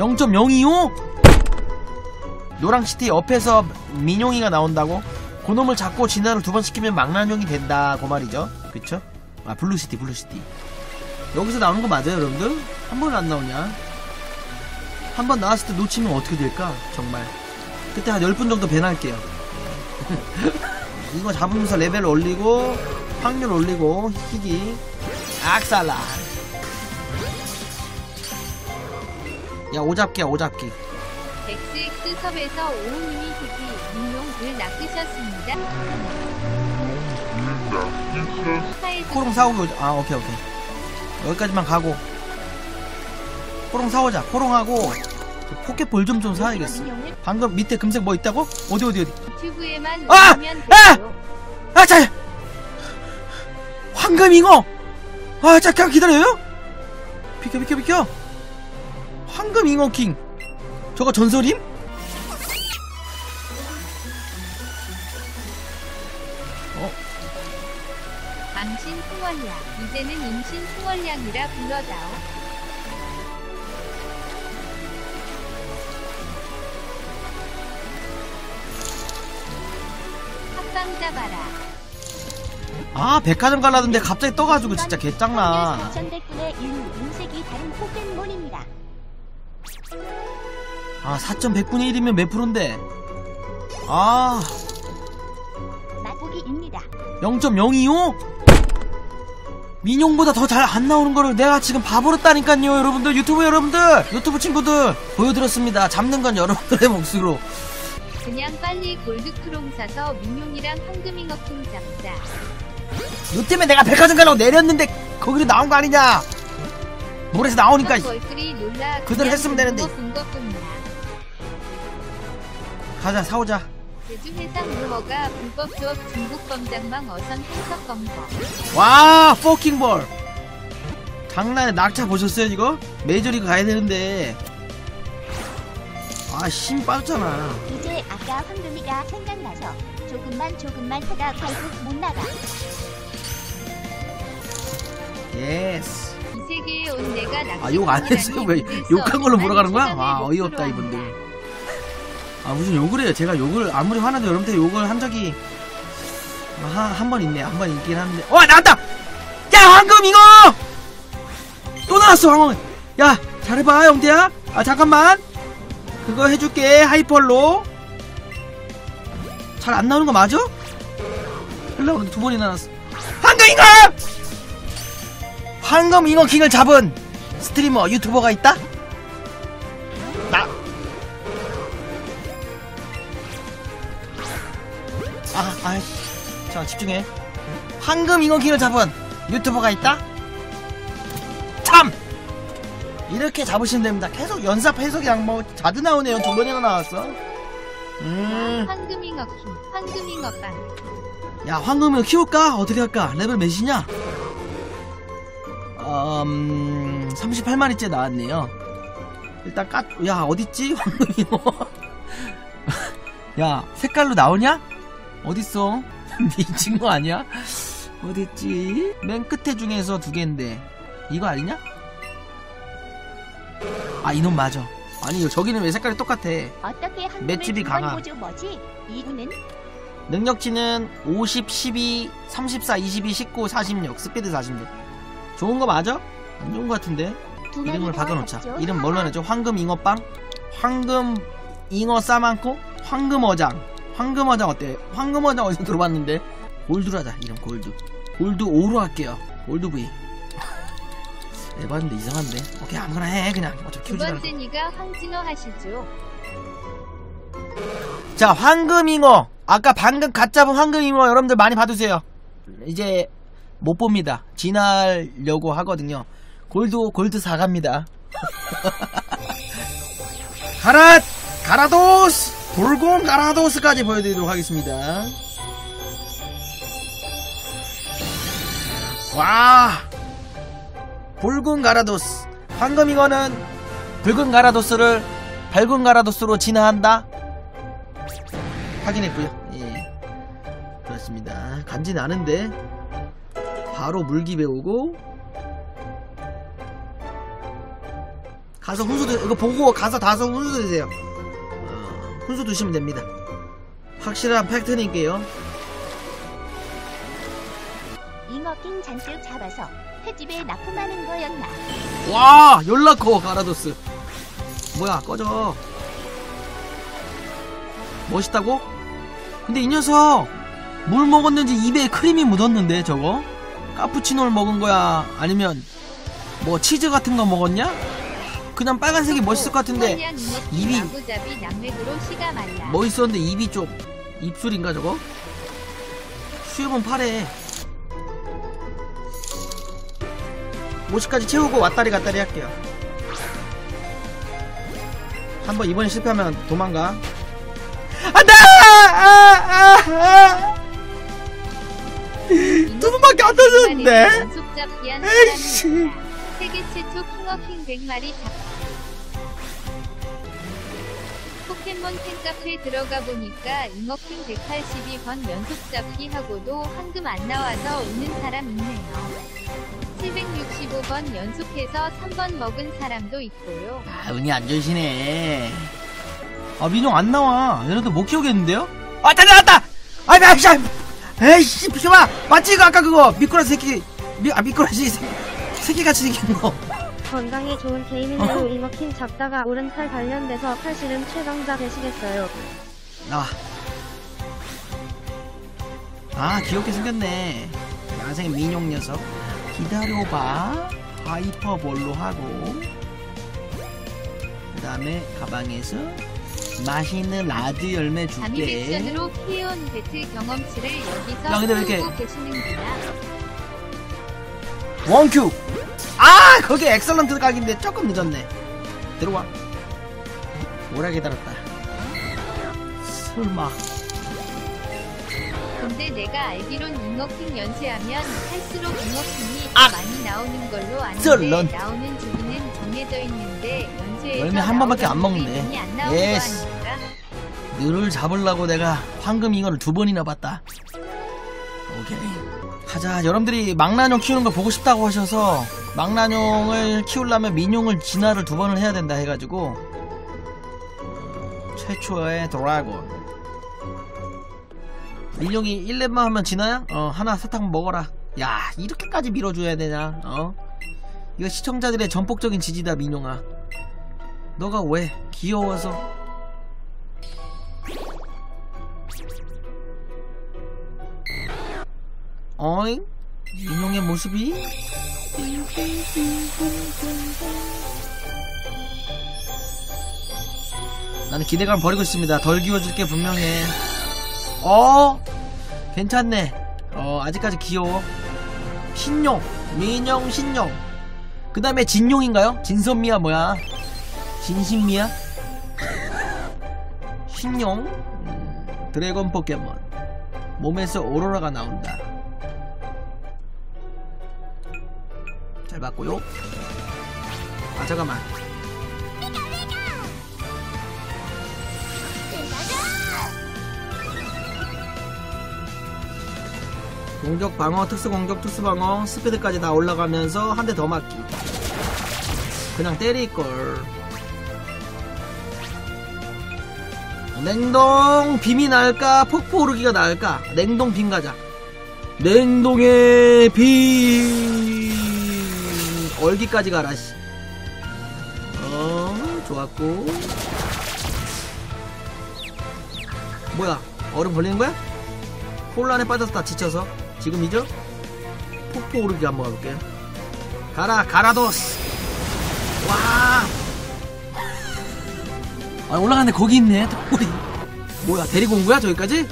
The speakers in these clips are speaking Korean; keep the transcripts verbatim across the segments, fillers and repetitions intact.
영 점 영이오? 노랑시티 옆에서 민용이가 나온다고? 그놈을 잡고 진화를 두 번 시키면 망나뇽이 된다 그 말이죠. 그쵸? 아 블루시티 블루시티 여기서 나오는 거 맞아요 여러분들? 한 번은 안 나오냐? 한 번 나왔을 때 놓치면 어떻게 될까? 정말 그때 한 십 분 정도 배날게요. 이거 잡으면서 레벨 올리고 확률 올리고 히기 악살라. 야 오잡기야 오잡기. 엑스엑스섭에서 오호님이 히기 민용을 낚으셨습니다. 코롱 사오기 오자. 아 오케이 오케이 여기까지만 가고 코롱 사오자. 코롱하고 포켓볼 좀 좀 사야겠어. 방금 밑에 금색 뭐 있다고? 어디 어디 어디? 유튜브에만 아! 아! 아! 자! 황금잉어! 아 잠깐 기다려요? 비켜 비켜 비켜! 황금잉어킹! 저거 전설임? 어? 암신 풍월량 이제는 임신 풍월량이라 불러다오. 아 백화점 갈라던데 갑자기 떠가지고 진짜 개짱나. 아 사천백분의 일이면 몇 프로인데 아 영 점 영이오? 민용보다 더 잘 안 나오는 거를 내가 지금 바보로 따니깐요 여러분들. 유튜브 여러분들 유튜브 친구들 보여드렸습니다. 잡는 건 여러분들의 몫으로. 그냥 빨리 골드크롱 사서 민용이랑 황금잉어킹 잡자. 너 때문에 내가 백화점 가려고 내렸는데 거기로 나온 거 아니냐. 물에서 나오니까 그대로 했으면 되는데. 가자 사오자. 제주해상루어가 불법 조업 중국범장망 어선 행석검거. 와 포킹볼 장난에 낙차 보셨어요 이거? 메이저리그 가야 되는데 아, 힘 빠졌잖아. 이제 아까 황금이가 생각나서 조금만 조금만 하다 결국 못 나가. 예스. 이 세계에 온 내가 나. 아, 욕 안 했어요? 왜 욕한 걸로 몰아가는 거야? 아, 어이없다 이분들. 아, 무슨 욕을 해요? 제가 욕을 아무리 화나도 여러분들 욕을 한 적이 아, 한 번 있네, 한 번 있긴 한데. 와, 나왔다. 야, 황금 이거 또 나왔어 황금. 야, 잘해봐 영대야. 아, 잠깐만. 그거 해줄게 하이펄로. 잘 안 나오는 거 맞아? 흘러오는데 두 번이나 나왔어. 황금잉어! 황금잉어킹을 잡은 스트리머 유튜버가 있다? 나. 아, 아이, 자 집중해. 황금잉어킹을 잡은 유튜버가 있다? 참! 이렇게 잡으시면 됩니다. 계속 연습 해석이 그냥 뭐 자주 나오네요. 두 번이나 나왔어. 음. 황금잉어 킹, 황금잉어 빵. 야, 황금을 키울까? 어떻게 할까? 레벨 몇이냐? 음, 삼십팔 마리째 나왔네요. 일단 까, 야, 어딨지? 황금잉어. 야, 색깔로 나오냐? 어딨어? 미친 거 아니야? 어딨지? 맨 끝에 중에서 두 개인데. 이거 아니냐? 아 이놈 맞아. 아니 저기는 왜 색깔이 똑같아. 맷집이 강하. 능력치는 오십, 십이, 삼십사, 이십이, 십구, 사십육, 스피드 사십육. 좋은 거 맞아? 안 좋은 거 같은데. 이름을 바꿔놓자. 이름 뭘로 해줘? 황금 잉어빵? 황금 잉어 싸만코? 황금 어장. 황금 어장 어때? 황금 어장 어디서 들어봤는데? 골드로 하자. 이름 골드. 골드 오로 할게요. 골드 브이. 해봤는데 이상한데. 오케이 아무거나 해 그냥. 어차피 키우지 말고. 두 번째 니가 황징어 하시죠. 자 황금잉어 아까 방금 갓 잡은 황금잉어 여러분들 많이 봐주세요. 이제 못 봅니다. 진화하려고 하거든요. 골드 골드 사 갑니다. 가라 갸라도스 불공 갸라도스까지 보여드리도록 하겠습니다. 와. 붉은 갸라도스. 황금잉어는 붉은 갸라도스를 밝은 갸라도스로 진화한다. 확인했고요. 예, 그렇습니다. 간지 나는데 바로 물기 배우고 가서 훈수 드 이거 보고 가서 다섯 훈수 드세요. 어, 훈수 드시면 됩니다. 확실한 팩트니까요. 잉어킹 잔뜩 잡아서 횟집에 납품하는 거였나? 와, 열나 커 갸라도스. 뭐야, 꺼져. 멋있다고? 근데 이 녀석 물 먹었는지 입에 크림이 묻었는데 저거? 카푸치노를 먹은 거야? 아니면 뭐 치즈 같은 거 먹었냐? 그냥 빨간색이 멋있을 것 같은데 입이 멋있었는데 입이 좀 입술인가 저거? 수염은 파래. 오십까지 채우고 왔다리 갔다리 할게요. 한번 이번에 실패하면 도망가. 안돼! 아, 아, 아. 두 번밖에 안 터졌는데. 에이씨. 세계 최초 잉어킹 백 마리 잡. 포켓몬 팬카페에 들어가 보니까 잉어킹 백팔십이 번 연속 잡기 하고도 황금 안 나와서 웃는 사람 있네요. 칠백육십오 번 연속해서 삼 번 먹은 사람도 있고요. 아, 운이 안 좋으시네. 아, 미뇽 안 나와. 얘네들 못 키우겠는데요? 아, 다 나왔다! 아이, 아이씨! 에이씨, 비켜봐! 맞지, 이거 아까 그거! 미꾸라지 새끼! 미, 아, 미꾸라지 새끼같이 생긴 거. 건강에 좋은 게이밍으로 잉어킹 잡다가 오른팔 단련돼서 팔씨름 최강자 되시겠어요. 나와. 아, 귀엽게 생겼네. 야생 미뇽 녀석. 기다려봐. 하이퍼볼로 하고 그 다음에 가방에서 맛있는 라드 열매 줄게. 아미 백션으로 키운 배틀 경험치를 여기서 쓰고 계시는구나. 원큐! 아! 거기 엑설런트 각인데 조금 늦었네. 들어와. 오래 기다렸다. 설마. 근데 내가 알기론 잉어킹 연재하면 할수록 잉어킹이 아! 많이 나오는 걸로 아는데 나오는 주기는 정해져 있는데 연재에서 열매 한 번밖에 안 먹네. 안 예스. 너를 잡으려고 내가 황금 잉어를 두 번이나 봤다. 오케이. 하자. 여러분들이 망나뇽 키우는 거 보고 싶다고 하셔서 망나뇽을 키우려면 민용을 진화를 두 번을 해야 된다 해가지고 최초의 드래곤. 민용이 일 렙만 하면 지나야? 어, 하나 사탕 먹어라. 야, 이렇게까지 밀어줘야 되냐? 어? 이거 시청자들의 전폭적인 지지다, 민용아. 너가 왜? 귀여워서. 어잉? 민용의 모습이? 나는 기대감 버리고 있습니다. 덜 귀여워질 게 분명해. 어? 괜찮네. 어, 아직까지 귀여워. 신뇽, 민용 신뇽. 그 다음에 진용인가요? 진선미야 뭐야? 진신미야? 신뇽, 음, 드래곤 포켓몬. 몸에서 오로라가 나온다. 잘 봤고요. 아, 잠깐만. 공격 방어, 특수 공격, 특수 방어, 스피드까지 다 올라가면서 한 대 더 맞기. 그냥 때릴걸. 냉동 빔이 나을까? 폭포 오르기가 나을까? 냉동 빔 가자. 냉동의 빔! 얼기까지 가라, 씨. 어, 좋았고. 뭐야? 얼음 벌리는 거야? 혼란에 빠졌다, 지쳐서. 지금이죠? 폭포 오르기 한번 가볼게. 가라, 갸라도스! 와! 아, 올라가는데 거기 있네, 턱걸이. 뭐야, 데리고 온 거야, 저기까지?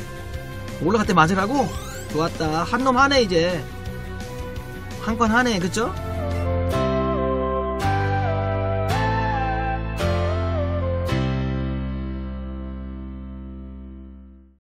올라갈 때 맞으라고? 좋았다. 한 놈 하네, 이제. 한 건 하네, 그쵸?